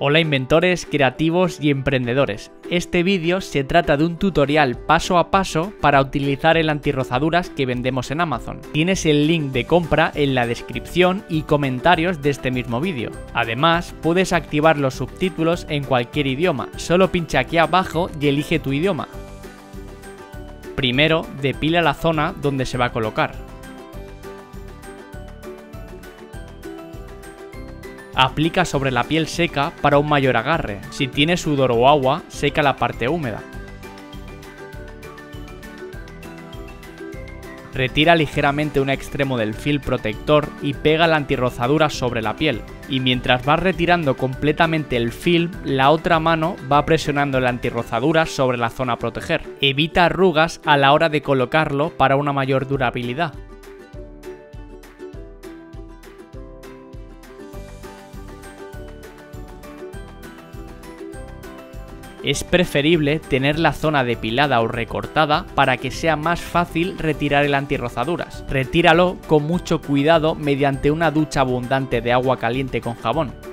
Hola inventores, creativos y emprendedores. Este vídeo se trata de un tutorial paso a paso para utilizar el antirrozaduras que vendemos en Amazon. Tienes el link de compra en la descripción y comentarios de este mismo vídeo. Además, puedes activar los subtítulos en cualquier idioma. Solo pincha aquí abajo y elige tu idioma. Primero, depila la zona donde se va a colocar. Aplica sobre la piel seca para un mayor agarre. Si tiene sudor o agua, seca la parte húmeda. Retira ligeramente un extremo del film protector y pega la antirrozadura sobre la piel. Y mientras vas retirando completamente el film, la otra mano va presionando la antirrozadura sobre la zona a proteger. Evita arrugas a la hora de colocarlo para una mayor durabilidad. Es preferible tener la zona depilada o recortada para que sea más fácil retirar el antirrozaduras. Retíralo con mucho cuidado mediante una ducha abundante de agua caliente con jabón.